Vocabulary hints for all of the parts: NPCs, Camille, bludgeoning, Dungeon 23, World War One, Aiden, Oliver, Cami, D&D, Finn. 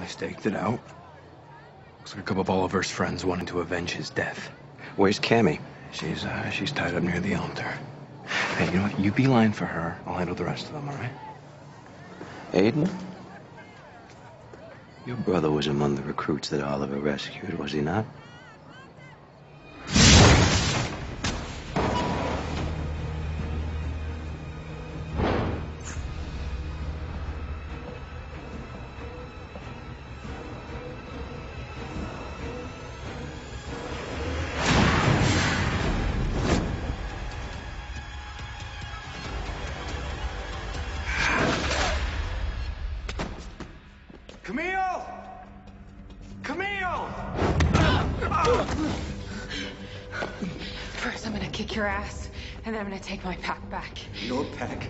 I staked it out. Looks like a couple of Oliver's friends wanting to avenge his death. Where's Cammy? She's tied up near the altar. Hey, you know what? You beeline for her. I'll handle the rest of them, all right? Aiden? Your brother was among the recruits that Oliver rescued, was he not? Camille! Camille! First, I'm gonna kick your ass, and then I'm gonna take my pack back. Your pack?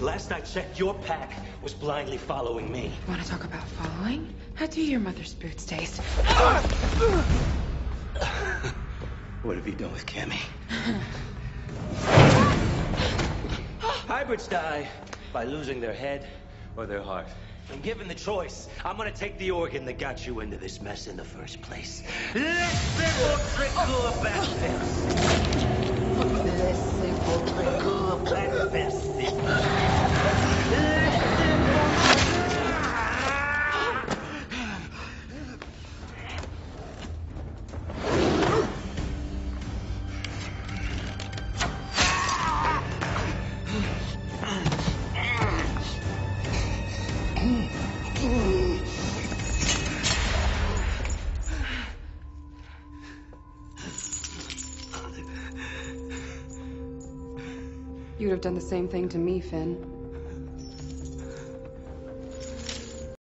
Last I checked, your pack was blindly following me. You wanna talk about following? How do your mother's boots taste? What have you done with Cammy? Hybrids die by losing their head or their heart. And given the choice, I'm gonna take the organ that got you into this mess in the first place. Let simple trickle about this. Let simple trickle about this. You would have done the same thing to me, Finn.